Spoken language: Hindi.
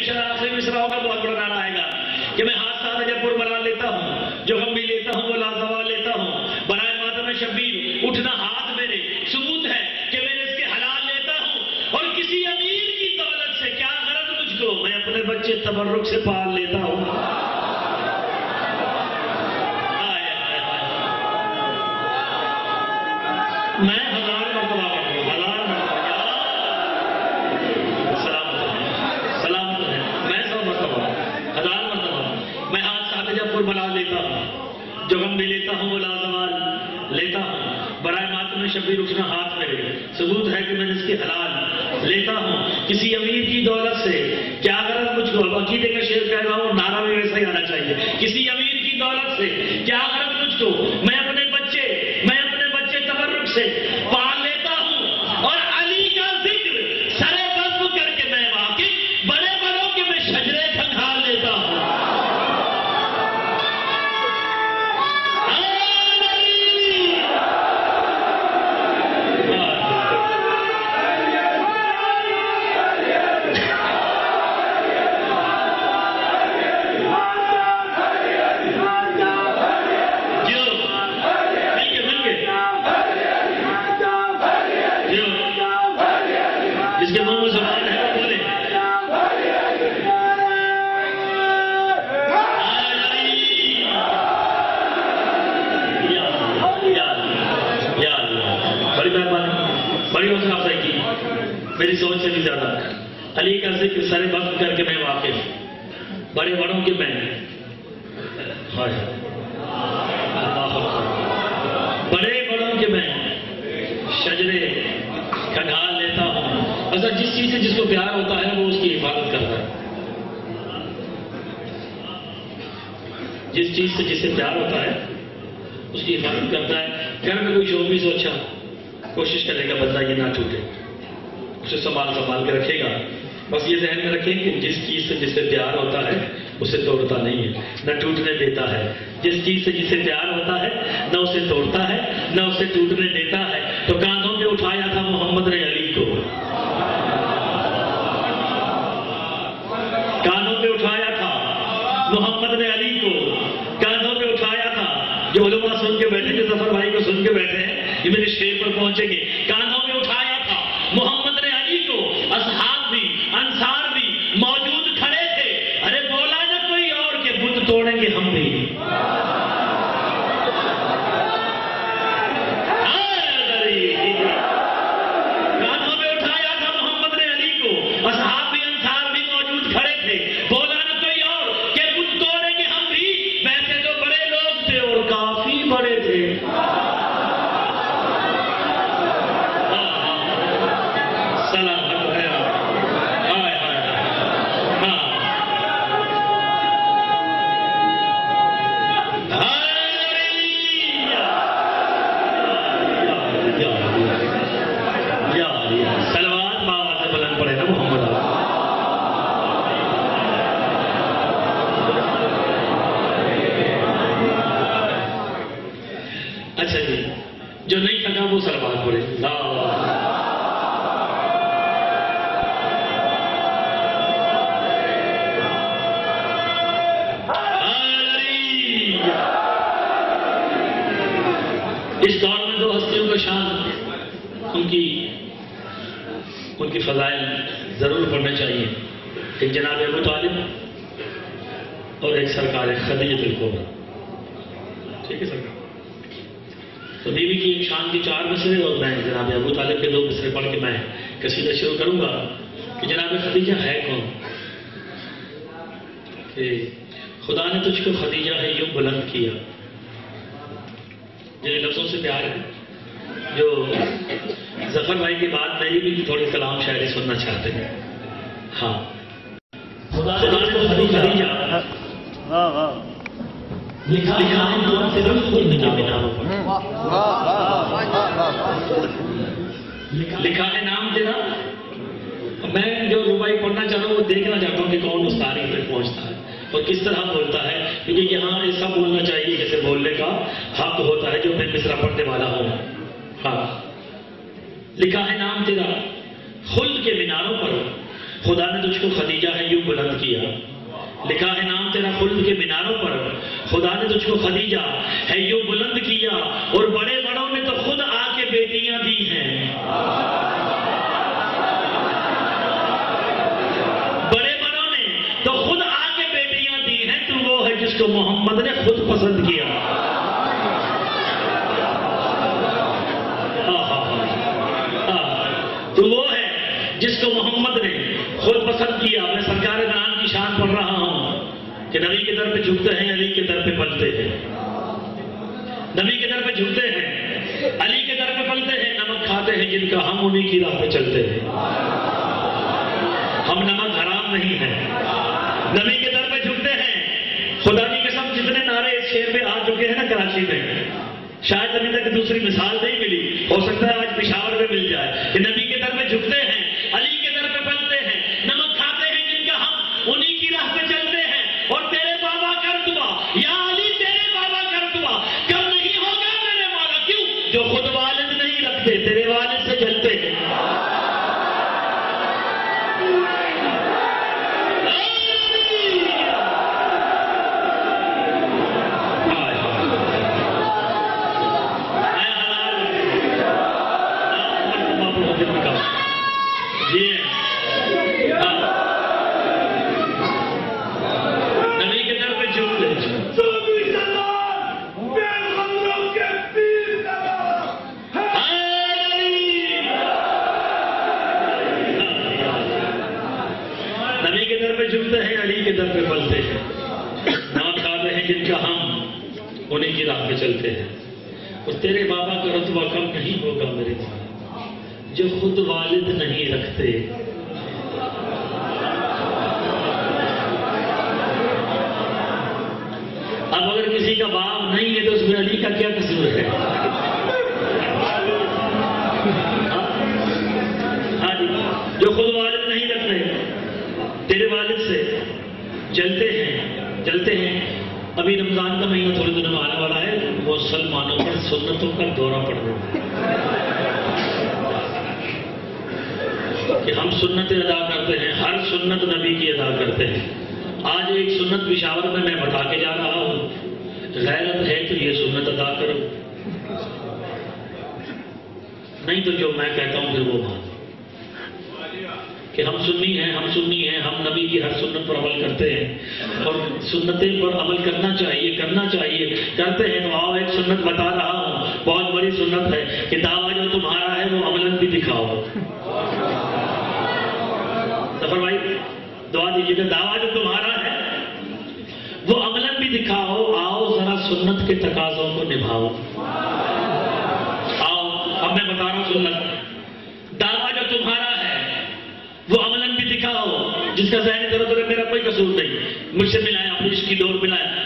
शराब से होगा बहुत बड़ा नारा आएगा कि मैं हाथ साथ अजबपुर बना लेता हूँ, जो गम भी लेता हूँ वो लाजवा लेता हूँ, बनाए माता में शबीर उठना हाथ मेरे सबूत है कि मैंने इसके हलाल लेता हूँ। और किसी अमीर की दौलत से क्या गरज मुझको, मैं अपने बच्चे तबर्रुक से पाल लेता हूँ। मैं बना लेता हूँ, जो गम भी लेता हूँ वो लाजवाल लेता हूँ, बराए मात में शब्बीर उठना हाथ मेरे सबूत है कि मैंने इसके हलाल लेता हूँ। किसी अमीर की दौलत से क्या गरज मुझको, अकीदे का शेर कह रहा हूँ, नारा भी वैसा ही आना चाहिए। किसी अमीर की दौलत से क्या गरज मुझको, मैं अपने बच्चे तबर्रुक से पाल लेता हूँ। और अली का जिक्र सरे बज़्म करके मैं वाकिफ बड़े बड़ों के मैं शजरे खंगाल लेता हूँ। जिसके मुंह में ज़बान है वो बोले बड़ी मेहरबानी, बड़ी हौसला अफजाई की, मेरी सोच से भी ज्यादा। अली का जिक्र सरे बज़्म करके मैं वाकिफ बड़े बड़ों के मैं शजरे खंगाल लेता हूँ। ऐसा जिस चीज से जिसको प्यार होता है वो उसकी हिफाजत करता है, जिस चीज से जिससे प्यार होता है उसकी हिफाजत करता है। घर में कोई शोर भी सोचा कोशिश करेगा बंदा ये ना छूटे, उसे संभाल के रखेगा। बस ये जहन में रखें कि जिस चीज से जिससे प्यार होता है उसे तोड़ता नहीं है, न टूटने देता है। जिस चीज से जिससे प्यार होता है न उसे तोड़ता है न उसे टूटने देता है। तो कांधों में उठाया था मोहम्मद ने अली को, कानों पे उठाया था मोहम्मद ने अली को, कानों पे उठाया था। जो उलमा सुन के बैठे, जो जफर भाई को सुन के बैठे हैं, ये मेरे शेर पर पहुंचेंगे। कानों में उठाया था मोहम्मद ने अली को, असहाब भी अंसार भी मौजूद खड़े थे। अरे बोला ना कोई और के बुत तोड़ेंगे हम भी। कानों में उठाया था मोहम्मद ने अली को, असहाब भी अंसार भी मौजूद खड़े थे। बोला ना कोई और के बुत तोड़ेंगे हम भी। वैसे तो बड़े लोग थे और काफी बड़े थे। सलाम है। हाय हाय हाय सलवात बाबा से बुलंद पड़े ना मोहम्मद। अच्छा जी, जो नहीं थका वो सलवात बोले। इस दौर में दो हस्तियों का शान, उनकी फजाइल जरूर पढ़ना चाहिए। एक जनाब अबू तालिब और एक सरकार खदीजतुल कुबरा। ठीक है सरकार, तो बीवी की एक शान की चार मिसरे और मैं जनाब अबू तालिब के दो मिसरे पढ़ के मैं कसीदा शुरू करूंगा कि जनाब खदीजा है कौन। कि खुदा ने तुझको खदीजा है यूं बुलंद किया, जो लफ्जों से प्यार है। जो जफर भाई की बात नहीं भी थोड़े कलाम शायरी सुनना चाहते हैं। हाँ, लिखा है नाम तेरा। मैं जो रुबाई पढ़ना चाह रहा हूँ वो देखना चाहता हूँ कि कौन उस तारीख तक पहुँचता है और किस तरह बोलता है। क्योंकि यहाँ ऐसा बोलना चाहिए जैसे बोलने का हक होता है जो मैं मिसरा पढ़ने वाला हूँ। हाँ, लिखा है नाम तेरा, खुल्द के मीनारों पर खुदा ने तुझको खदीजा है यूं बुलंद किया, लिखा है नाम तेरा खुल्द के मीनारों पर। खुदा ने तुझको खदीजा है यूं बुलंद किया, और बड़े बड़ों ने तो खुद आके बेटियां दी हैं। बड़े बड़ों ने तो खुद आके बेटियां दी हैं। तू वो है जिसको मोहम्मद ने खुद पसंद किया। तू वो है जिसको मोहम्मद ने खुद पसंद किया। मैं सरकार नाम की शान पढ़ रहा हूं कि नबी के दर पे झुकते हैं, अली के दर पे पलते हैं। नबी के दर पे झुकते हैं, अली के दर पे पलते हैं। नमक खाते हैं जिनका, हम उन्हीं की राह पे चलते हैं। हम नमक हराम नहीं है। नबी के दर पे झुकते हैं। खुदा की कसम, जितने नारे इस शहर पे आ चुके हैं ना कराची में, शायद अभी तक दूसरी मिसाल नहीं मिली। हो सकता है आज पेशावर में मिल जाए कि नबी के दर पे झुकते हैं, अली के दर पे पलते हैं, नमक खाते हैं जिनका, हम उन्हीं की राह पे चलते हैं। और तेरे बाबा कर दुआ, या अली तेरे बाबा कर दुआ, कब नहीं होगा मेरे माला। क्यों? जो खुद वालिद नहीं रखते, तेरे वालिद से जलते हैं। तेरे बाबा का रुतबा कम नहीं होगा मेरे माँ, जो खुद वालिद नहीं रखते। अब अगर किसी का बाप नहीं है तो उसमें अली का क्या कसूर है? हाँ जी, जो खुद वालिद नहीं रखते, तेरे वालिद से जलते हैं। जलते हैं। अभी रमजान का महीना थोड़े दिनों में आने वाला है। मुसलमानों पर सुन्नतों का दौरा पड़ रहा है कि हम सुन्नतें अदा करते हैं। हर सुन्नत नबी की अदा करते हैं। आज एक सुन्नत पेशावर में मैं बता के जा रहा हूं। गैरत है तो ये सुन्नत अदा करो, नहीं तो जो मैं कहता हूं फिर वो मानो कि हम सुन्नी हैं, हम सुन्नी हैं, हम नबी की हर सुन्नत पर अमल करते हैं। और सुन्नतें पर अमल करना चाहिए, करना चाहिए। करते हैं तो आओ, एक सुन्नत बता रहा हूँ, बहुत बड़ी सुन्नत है कि दावा जो तुम्हारा है वो अमलन भी दिखाओ। सफर भाई दुआ दीजिएगा। दावा जो तुम्हारा है वो अमलन भी दिखाओ। आओ जरा सुन्नत के तकाजों को निभाओ। आओ, अब मैं बता रहा हूँ सुन्नत। दावा जो तुम्हारा वो अमलन भी दिखाओ। जिसका जहन करो तो मेरा कोई कसूर नहीं, मुझसे मिलाया, पुलिस की दौड़ मिलाया,